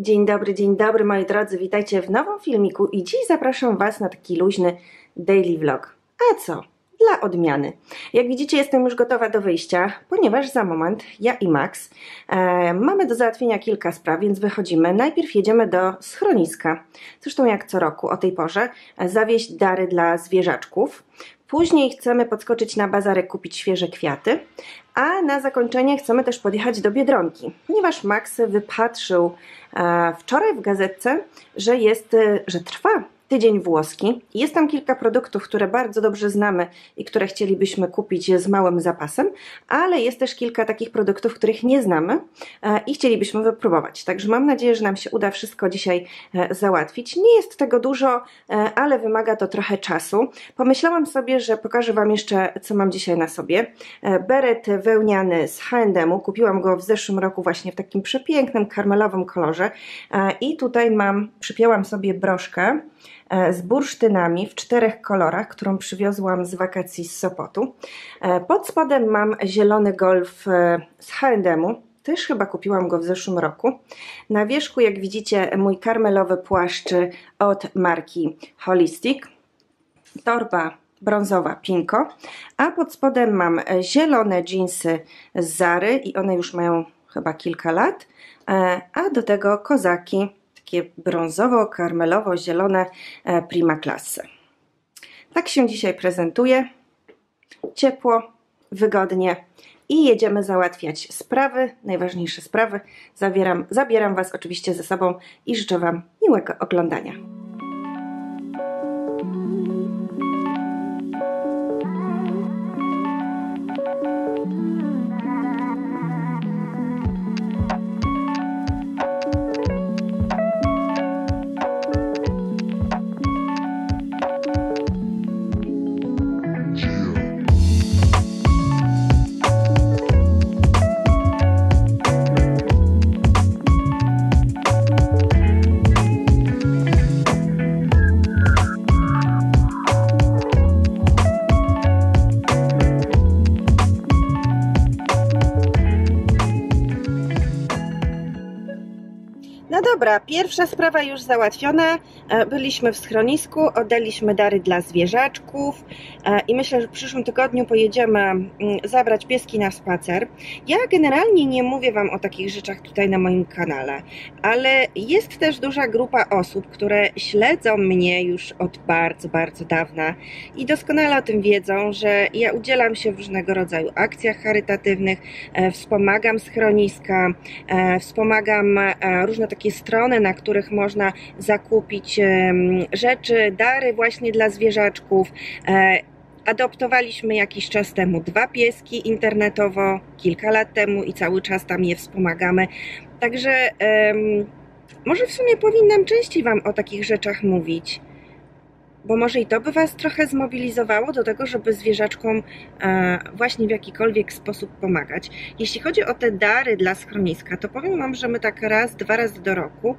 Dzień dobry moi drodzy, witajcie w nowym filmiku i dziś zapraszam Was na taki luźny daily vlog. A co? Dla odmiany. Jak widzicie, jestem już gotowa do wyjścia, ponieważ za moment ja i Max mamy do załatwienia kilka spraw, więc wychodzimy. Najpierw jedziemy do schroniska, zresztą jak co roku o tej porze, zawieźć dary dla zwierzaczków. Później chcemy podskoczyć na bazarek, kupić świeże kwiaty, a na zakończenie chcemy też podjechać do Biedronki, ponieważ Max wypatrzył wczoraj w gazetce, że trwa tydzień włoski. Jest tam kilka produktów, które bardzo dobrze znamy i które chcielibyśmy kupić z małym zapasem, ale jest też kilka takich produktów, których nie znamy i chcielibyśmy wypróbować. Także mam nadzieję, że nam się uda wszystko dzisiaj załatwić. Nie jest tego dużo, ale wymaga to trochę czasu. Pomyślałam sobie, że pokażę Wam jeszcze, co mam dzisiaj na sobie. Beret wełniany z H&M. Kupiłam go w zeszłym roku właśnie w takim przepięknym, karmelowym kolorze. I tutaj przypięłam sobie broszkę z bursztynami w 4 kolorach, którą przywiozłam z wakacji z Sopotu. Pod spodem mam zielony golf z H&M-u, też chyba kupiłam go w zeszłym roku. Na wierzchu, jak widzicie, mój karmelowy płaszcz od marki Holistic, torba brązowa Pinko, a pod spodem mam zielone dżinsy z Zary i one już mają chyba kilka lat, a do tego kozaki, takie brązowo-karmelowo-zielone Prima Classe. Tak się dzisiaj prezentuje. Ciepło, wygodnie i jedziemy załatwiać sprawy, najważniejsze sprawy. Zabieram Was oczywiście ze sobą i życzę Wam miłego oglądania. Dobra, pierwsza sprawa już załatwiona, byliśmy w schronisku, oddaliśmy dary dla zwierzaczków i myślę, że w przyszłym tygodniu pojedziemy zabrać pieski na spacer. Ja generalnie nie mówię Wam o takich rzeczach tutaj na moim kanale, ale jest też duża grupa osób, które śledzą mnie już od bardzo, bardzo dawna i doskonale o tym wiedzą, że ja udzielam się w różnego rodzaju akcjach charytatywnych, wspomagam schroniska, wspomagam różne takie strony, na których można zakupić rzeczy, dary właśnie dla zwierzaczków. Adoptowaliśmy jakiś czas temu 2 pieski internetowo, kilka lat temu i cały czas tam je wspomagamy. Także może w sumie powinnam częściej Wam o takich rzeczach mówić, bo może i to by Was trochę zmobilizowało do tego, żeby zwierzaczkom właśnie w jakikolwiek sposób pomagać. Jeśli chodzi o te dary dla schroniska, to powiem Wam, że my tak raz, 2 razy do roku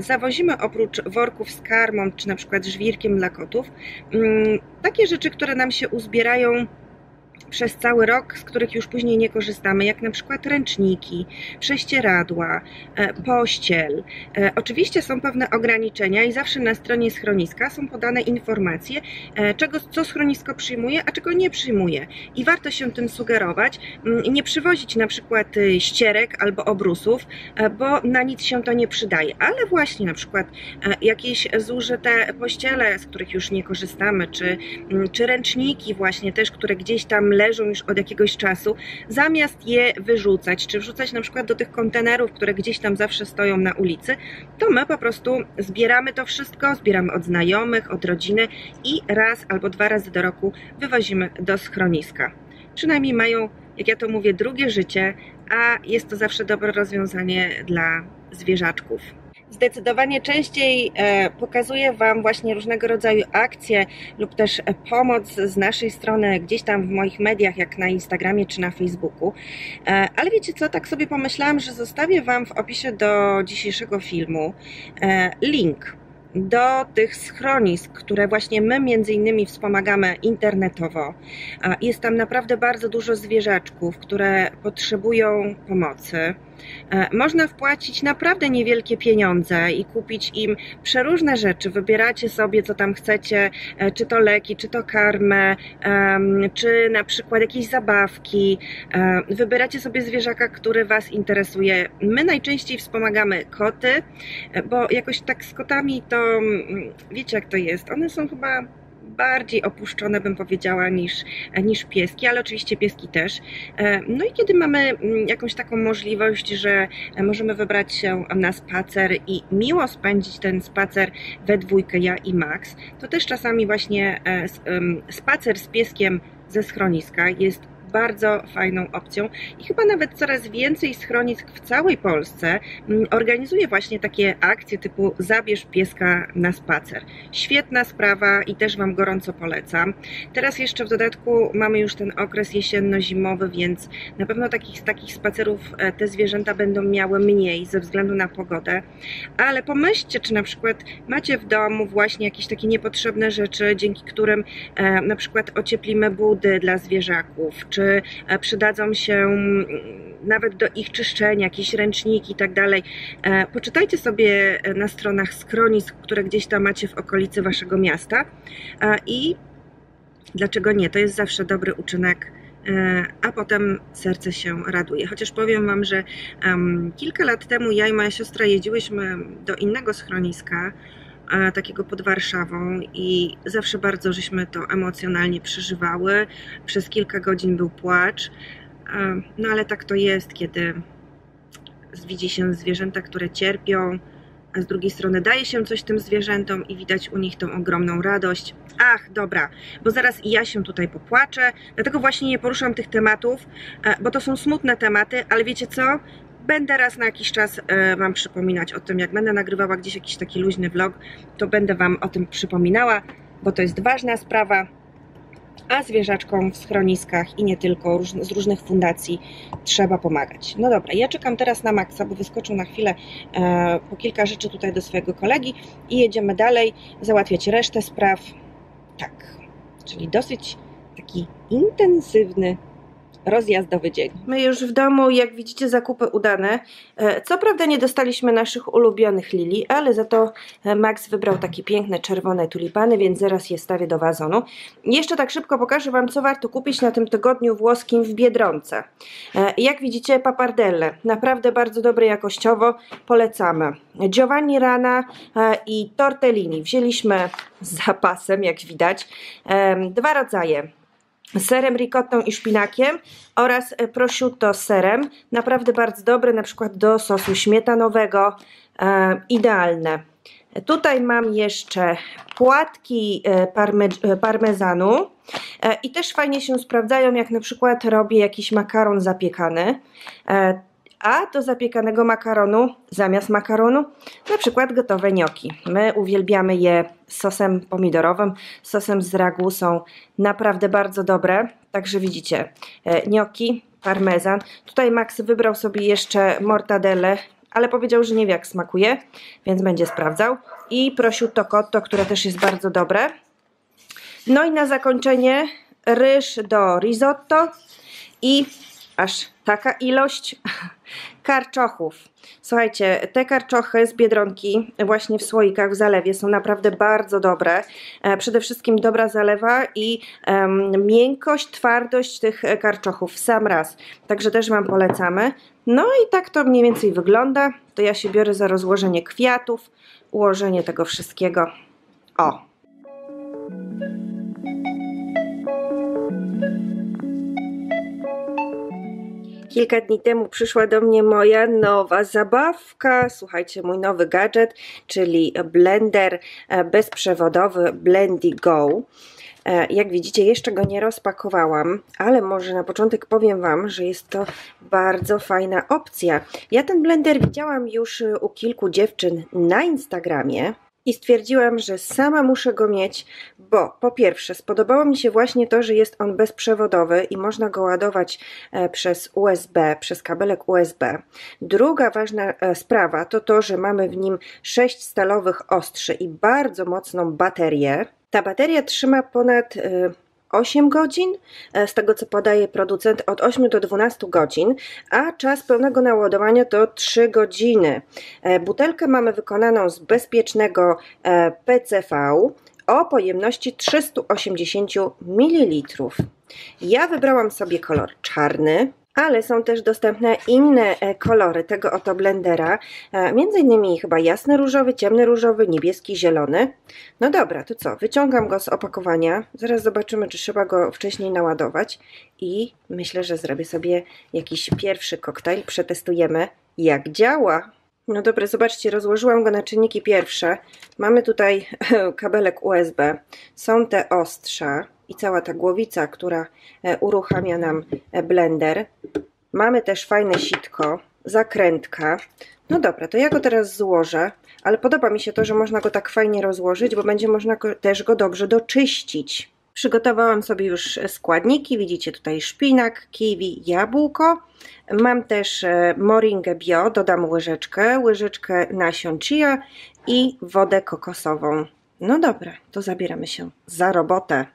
zawozimy oprócz worków z karmą, czy na przykład żwirkiem dla kotów, takie rzeczy, które nam się uzbierają przez cały rok, z których już później nie korzystamy, jak na przykład ręczniki, prześcieradła, pościel. Oczywiście są pewne ograniczenia i zawsze na stronie schroniska są podane informacje, co schronisko przyjmuje, a czego nie przyjmuje. I warto się tym sugerować, nie przywozić na przykład ścierek albo obrusów, bo na nic się to nie przydaje. Ale właśnie na przykład jakieś zużyte pościele, z których już nie korzystamy, czy ręczniki właśnie też, które gdzieś tam leżą już od jakiegoś czasu, zamiast je wyrzucać, czy wrzucać na przykład do tych kontenerów, które gdzieś tam zawsze stoją na ulicy, to my po prostu zbieramy to wszystko, zbieramy od znajomych, od rodziny i raz albo 2 razy do roku wywozimy do schroniska. Przynajmniej mają, jak ja to mówię, drugie życie, a jest to zawsze dobre rozwiązanie dla zwierzaczków. Zdecydowanie częściej pokazuję Wam właśnie różnego rodzaju akcje lub też pomoc z naszej strony gdzieś tam w moich mediach, jak na Instagramie czy na Facebooku. Ale wiecie co, tak sobie pomyślałam, że zostawię Wam w opisie do dzisiejszego filmu link do tych schronisk, które właśnie my między innymi wspomagamy internetowo. Jest tam naprawdę bardzo dużo zwierzaczków, które potrzebują pomocy. Można wpłacić naprawdę niewielkie pieniądze i kupić im przeróżne rzeczy. Wybieracie sobie, co tam chcecie, czy to leki, czy to karmę, czy na przykład jakieś zabawki. Wybieracie sobie zwierzaka, który Was interesuje. My najczęściej wspomagamy koty, bo jakoś tak z kotami to wiecie, jak to jest. One są chyba bardziej opuszczone, bym powiedziała, niż pieski, ale oczywiście pieski też. No i kiedy mamy jakąś taką możliwość, że możemy wybrać się na spacer i miło spędzić ten spacer we dwójkę, ja i Max, to też czasami właśnie spacer z pieskiem ze schroniska jest bardzo fajną opcją i chyba nawet coraz więcej schronisk w całej Polsce organizuje właśnie takie akcje typu zabierz pieska na spacer. Świetna sprawa i też Wam gorąco polecam. Teraz jeszcze w dodatku mamy już ten okres jesienno-zimowy, więc na pewno takich spacerów te zwierzęta będą miały mniej ze względu na pogodę, ale pomyślcie, czy na przykład macie w domu właśnie jakieś takie niepotrzebne rzeczy, dzięki którym na przykład ocieplimy budy dla zwierzaków, czy przydadzą się nawet do ich czyszczenia jakieś ręczniki i tak dalej. Poczytajcie sobie na stronach schronisk, które gdzieś tam macie w okolicy Waszego miasta i dlaczego nie, to jest zawsze dobry uczynek, a potem serce się raduje. Chociaż powiem Wam, że kilka lat temu ja i moja siostra jeździłyśmy do innego schroniska, takiego pod Warszawą i zawsze bardzo żeśmy to emocjonalnie przeżywały. Przez kilka godzin był płacz, no ale tak to jest, kiedy widzi się zwierzęta, które cierpią, a z drugiej strony daje się coś tym zwierzętom i widać u nich tą ogromną radość. Ach, dobra, bo zaraz i ja się tutaj popłaczę, dlatego właśnie nie poruszam tych tematów, bo to są smutne tematy, ale wiecie co? Będę raz na jakiś czas Wam przypominać o tym, jak będę nagrywała gdzieś jakiś taki luźny vlog, to będę Wam o tym przypominała, bo to jest ważna sprawa, a zwierzaczkom w schroniskach i nie tylko, z różnych fundacji trzeba pomagać. No dobra, ja czekam teraz na Maxa, bo wyskoczył na chwilę po kilka rzeczy tutaj do swojego kolegi i jedziemy dalej, załatwiać resztę spraw. Tak, czyli dosyć taki intensywny rozjazdowy dzień. My już w domu, jak widzicie, zakupy udane. Co prawda nie dostaliśmy naszych ulubionych lilii, ale za to Max wybrał takie piękne czerwone tulipany, więc zaraz je stawię do wazonu. Jeszcze tak szybko pokażę Wam, co warto kupić na tym tygodniu włoskim w Biedronce. Jak widzicie, papardelle. Naprawdę bardzo dobre jakościowo. Polecamy. Giovanni Rana i tortellini. Wzięliśmy z zapasem, jak widać. Dwa rodzaje. Serem, ricottą i szpinakiem oraz prosciutto z serem, naprawdę bardzo dobre, na przykład do sosu śmietanowego, idealne. Tutaj mam jeszcze płatki parmezanu i też fajnie się sprawdzają, jak na przykład robię jakiś makaron zapiekany, a do zapiekanego makaronu, zamiast makaronu, na przykład gotowe gnocchi. My uwielbiamy je z sosem pomidorowym, sosem z ragu, są naprawdę bardzo dobre. Także widzicie, gnocchi, parmezan. Tutaj Max wybrał sobie jeszcze mortadelę, ale powiedział, że nie wie, jak smakuje, więc będzie sprawdzał. I prosciutto cotto, które też jest bardzo dobre. No i na zakończenie ryż do risotto i aż taka ilość karczochów. Słuchajcie, te karczochy z Biedronki właśnie w słoikach, w zalewie są naprawdę bardzo dobre. Przede wszystkim dobra zalewa i miękkość, twardość tych karczochów w sam raz. Także też Wam polecamy. No i tak to mniej więcej wygląda. To ja się biorę za rozłożenie kwiatów, ułożenie tego wszystkiego. O! Kilka dni temu przyszła do mnie moja nowa zabawka, słuchajcie, mój nowy gadżet, czyli blender bezprzewodowy BlendyGo. Jak widzicie, jeszcze go nie rozpakowałam, ale może na początek powiem Wam, że jest to bardzo fajna opcja. Ja ten blender widziałam już u kilku dziewczyn na Instagramie i stwierdziłam, że sama muszę go mieć, bo po pierwsze spodobało mi się właśnie to, że jest on bezprzewodowy i można go ładować przez USB, przez kabelek USB. Druga ważna sprawa to to, że mamy w nim 6 stalowych ostrzy i bardzo mocną baterię. Ta bateria trzyma ponad 8 godzin, z tego co podaje producent od 8 do 12 godzin, a czas pełnego naładowania to 3 godziny. Butelkę mamy wykonaną z bezpiecznego PCV o pojemności 380 ml. Ja wybrałam sobie kolor czarny, ale są też dostępne inne kolory tego oto blendera, między innymi chyba jasny różowy, ciemny różowy, niebieski, zielony. No dobra, to co, wyciągam go z opakowania, zaraz zobaczymy, czy trzeba go wcześniej naładować i myślę, że zrobię sobie jakiś pierwszy koktajl, przetestujemy jak działa. No dobra, zobaczcie, rozłożyłam go na czynniki pierwsze, mamy tutaj kabelek USB, są te ostrza i cała ta głowica, która uruchamia nam blender. Mamy też fajne sitko, zakrętka. No dobra, to ja go teraz złożę, ale podoba mi się to, że można go tak fajnie rozłożyć, bo będzie można też go dobrze doczyścić. Przygotowałam sobie już składniki, widzicie tutaj szpinak, kiwi, jabłko. Mam też moringę bio, dodam łyżeczkę, łyżeczkę nasion chia i wodę kokosową. No dobra, to zabieramy się za robotę.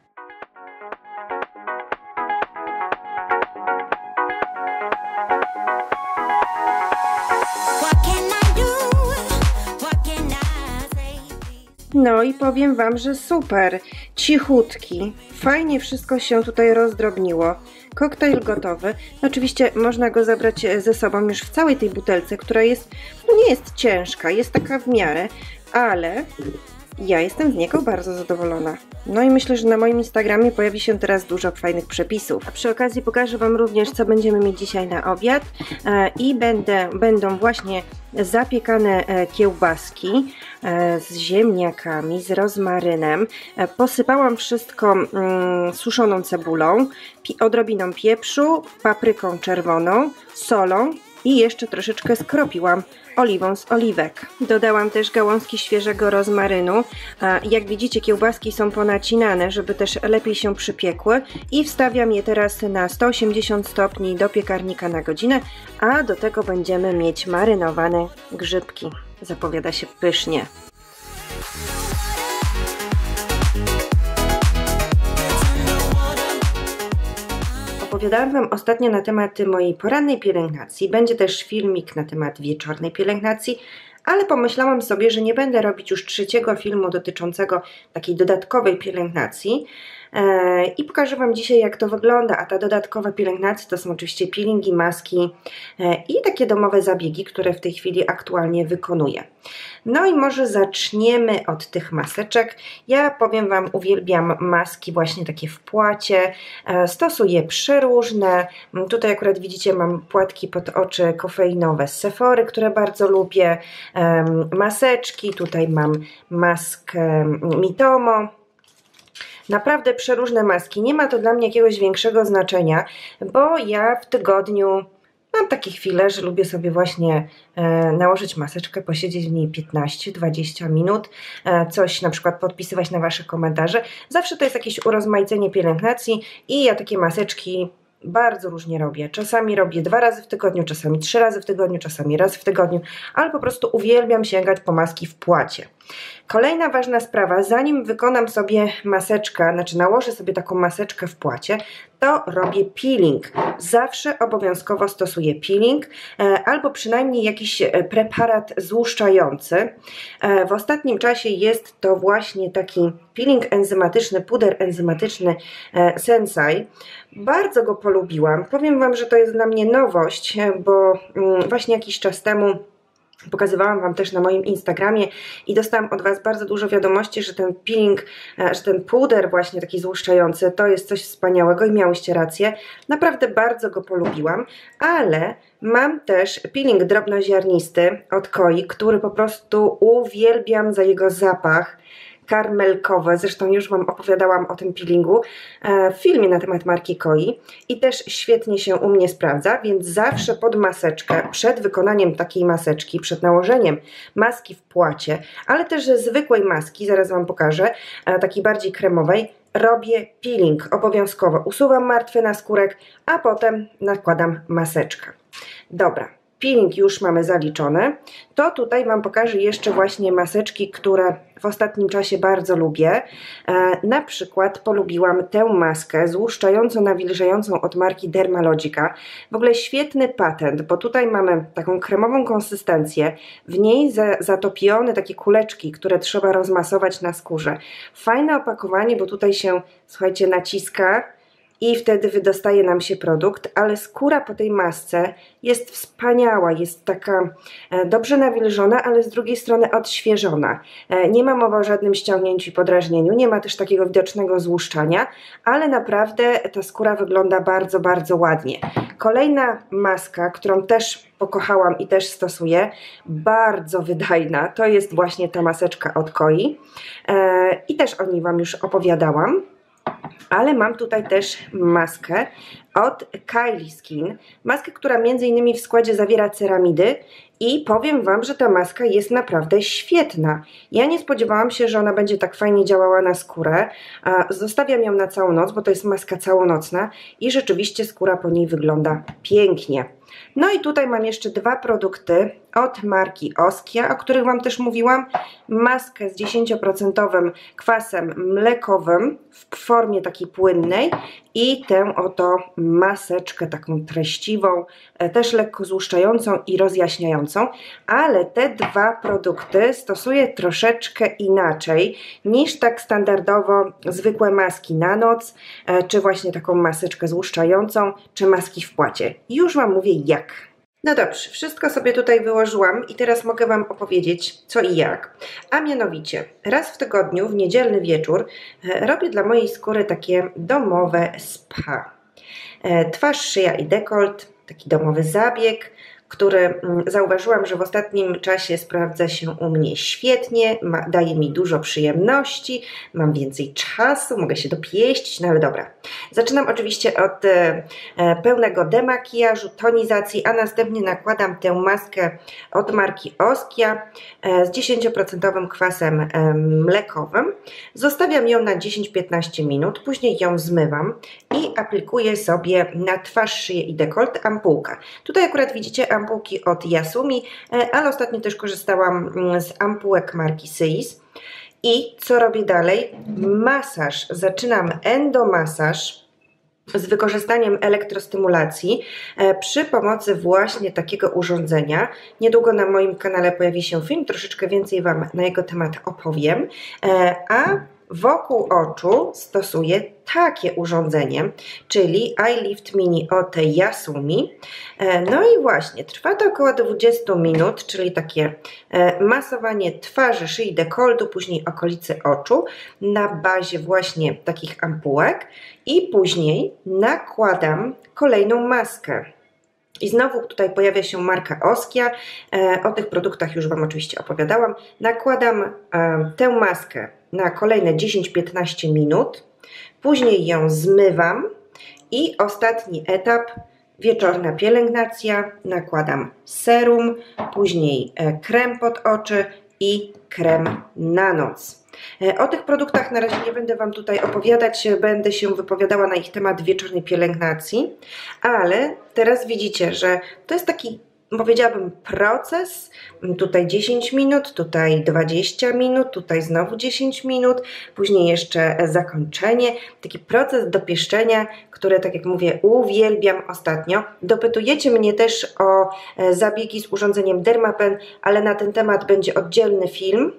No i powiem Wam, że super, cichutki, fajnie wszystko się tutaj rozdrobniło, koktajl gotowy, oczywiście można go zabrać ze sobą już w całej tej butelce, która jest, no nie jest ciężka, jest taka w miarę, ale ja jestem z niego bardzo zadowolona. No i myślę, że na moim Instagramie pojawi się teraz dużo fajnych przepisów. A przy okazji pokażę Wam również, co będziemy mieć dzisiaj na obiad. I będą właśnie zapiekane kiełbaski z ziemniakami, z rozmarynem. Posypałam wszystko suszoną cebulą, odrobiną pieprzu, papryką czerwoną, solą i jeszcze troszeczkę skropiłam oliwą z oliwek. Dodałam też gałązki świeżego rozmarynu. Jak widzicie, kiełbaski są ponacinane, żeby też lepiej się przypiekły i wstawiam je teraz na 180 stopni do piekarnika na godzinę, a do tego będziemy mieć marynowane grzybki. Zapowiada się pysznie. Opowiadałam Wam ostatnio na temat mojej porannej pielęgnacji, będzie też filmik na temat wieczornej pielęgnacji, ale pomyślałam sobie, że nie będę robić już trzeciego filmu dotyczącego takiej dodatkowej pielęgnacji i pokażę Wam dzisiaj, jak to wygląda, a ta dodatkowa pielęgnacja to są oczywiście peelingi, maski i takie domowe zabiegi, które w tej chwili aktualnie wykonuję. No i może zaczniemy od tych maseczek. Ja powiem Wam, uwielbiam maski właśnie takie w płacie, stosuję przeróżne, tutaj akurat widzicie, mam płatki pod oczy kofeinowe z Sephory, które bardzo lubię, maseczki, tutaj mam maskę Mitomo. Naprawdę przeróżne maski, nie ma to dla mnie jakiegoś większego znaczenia, bo ja w tygodniu mam takie chwile, że lubię sobie właśnie nałożyć maseczkę, posiedzieć w niej 15-20 minut, coś na przykład podpisywać na Wasze komentarze. Zawsze to jest jakieś urozmaicenie pielęgnacji i ja takie maseczki bardzo różnie robię. Czasami robię 2 razy w tygodniu, czasami 3 razy w tygodniu, czasami raz w tygodniu, ale po prostu uwielbiam sięgać po maski w płacie. Kolejna ważna sprawa, zanim wykonam sobie maseczkę, znaczy nałożę sobie taką maseczkę w płacie, to robię peeling. Zawsze obowiązkowo stosuję peeling albo przynajmniej jakiś preparat złuszczający. W ostatnim czasie jest to właśnie taki peeling enzymatyczny, puder enzymatyczny Sensai. Bardzo go polubiłam. Powiem Wam, że to jest dla mnie nowość, bo właśnie jakiś czas temu pokazywałam Wam też na moim Instagramie i dostałam od Was bardzo dużo wiadomości, że ten peeling, że ten puder właśnie taki złuszczający to jest coś wspaniałego i miałyście rację. Naprawdę bardzo go polubiłam, ale mam też peeling drobnoziarnisty od Koi, który po prostu uwielbiam za jego zapach karmelkowy, zresztą już Wam opowiadałam o tym peelingu w filmie na temat marki Koi i też świetnie się u mnie sprawdza, więc zawsze pod maseczkę, przed wykonaniem takiej maseczki, przed nałożeniem maski w płacie, ale też zwykłej maski, zaraz Wam pokażę, takiej bardziej kremowej, robię peeling obowiązkowo, usuwam martwy naskórek, a potem nakładam maseczkę. Dobra. peeling już mamy zaliczony, to tutaj Wam pokażę jeszcze właśnie maseczki, które w ostatnim czasie bardzo lubię. Na przykład polubiłam tę maskę złuszczającą, nawilżającą od marki Dermalogica. W ogóle świetny patent, bo tutaj mamy taką kremową konsystencję, w niej zatopione takie kuleczki, które trzeba rozmasować na skórze. Fajne opakowanie, bo tutaj się, słuchajcie, naciska i wtedy wydostaje nam się produkt, ale skóra po tej masce jest wspaniała, jest taka dobrze nawilżona, ale z drugiej strony odświeżona. Nie ma mowy o żadnym ściągnięciu i podrażnieniu, nie ma też takiego widocznego złuszczania, ale naprawdę ta skóra wygląda bardzo, bardzo ładnie. Kolejna maska, którą też pokochałam i też stosuję, bardzo wydajna, to jest właśnie ta maseczka od Koi i też o niej Wam już opowiadałam. Ale mam tutaj też maskę od Kylie Skin, maskę, która między innymi w składzie zawiera ceramidy i powiem Wam, że ta maska jest naprawdę świetna. Ja nie spodziewałam się, że ona będzie tak fajnie działała na skórę. Zostawiam ją na całą noc, bo to jest maska całonocna i rzeczywiście skóra po niej wygląda pięknie. No i tutaj mam jeszcze dwa produkty od marki Oskia, o których Wam też mówiłam. Maskę z 10% kwasem mlekowym w formie takiej płynnej i tę oto maseczkę taką treściwą, też lekko złuszczającą i rozjaśniającą, ale te dwa produkty stosuję troszeczkę inaczej niż tak standardowo zwykłe maski na noc, czy właśnie taką maseczkę złuszczającą, czy maski w płacie. Już Wam mówię jak. No dobrze, wszystko sobie tutaj wyłożyłam i teraz mogę Wam opowiedzieć co i jak, a mianowicie raz w tygodniu, w niedzielny wieczór robię dla mojej skóry takie domowe spa. Twarz, szyja i dekolt, taki domowy zabieg, który zauważyłam, że w ostatnim czasie sprawdza się u mnie świetnie, daje mi dużo przyjemności, mam więcej czasu, mogę się dopieścić, no ale dobra. Zaczynam oczywiście od pełnego demakijażu, tonizacji, a następnie nakładam tę maskę od marki Oskia z 10% kwasem mlekowym. Zostawiam ją na 10-15 minut, później ją zmywam i aplikuję sobie na twarz, szyję i dekolt ampułkę. Tutaj akurat widzicie ampułki od Yasumi, ale ostatnio też korzystałam z ampułek marki Seis. I co robię dalej? Masaż. Zaczynam endomasaż z wykorzystaniem elektrostymulacji przy pomocy właśnie takiego urządzenia. Niedługo na moim kanale pojawi się film, troszeczkę więcej Wam na jego temat opowiem. A wokół oczu stosuję takie urządzenie, czyli Eye Lift Mini od Yasumi. No i właśnie, trwa to około 20 minut, czyli takie masowanie twarzy, szyi, dekoltu, później okolicy oczu na bazie właśnie takich ampułek i później nakładam kolejną maskę. I znowu tutaj pojawia się marka Oskia, o tych produktach już Wam oczywiście opowiadałam. Nakładam tę maskę na kolejne 10-15 minut, później ją zmywam i ostatni etap, wieczorna pielęgnacja, nakładam serum, później krem pod oczy i krem na noc. O tych produktach na razie nie będę Wam tutaj opowiadać, będę się wypowiadała na ich temat w wieczornej pielęgnacji, ale teraz widzicie, że to jest taki, powiedziałabym, proces, tutaj 10 minut, tutaj 20 minut, tutaj znowu 10 minut, później jeszcze zakończenie, taki proces dopieszczenia, który, tak jak mówię, uwielbiam ostatnio. Dopytujecie mnie też o zabiegi z urządzeniem Dermapen, ale na ten temat będzie oddzielny film.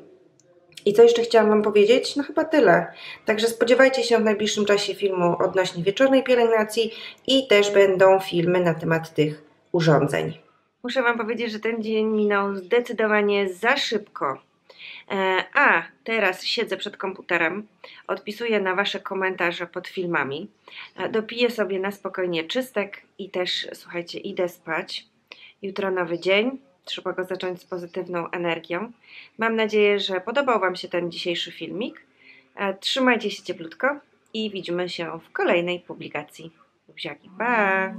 I co jeszcze chciałam Wam powiedzieć? No chyba tyle. Także spodziewajcie się w najbliższym czasie filmu odnośnie wieczornej pielęgnacji i też będą filmy na temat tych urządzeń. Muszę Wam powiedzieć, że ten dzień minął zdecydowanie za szybko. A teraz siedzę przed komputerem, odpisuję na Wasze komentarze pod filmami, dopiję sobie na spokojnie czystek i też, słuchajcie, idę spać. Jutro nowy dzień, trzeba go zacząć z pozytywną energią. Mam nadzieję, że podobał Wam się ten dzisiejszy filmik. Trzymajcie się cieplutko i widzimy się w kolejnej publikacji. Buziaki, pa!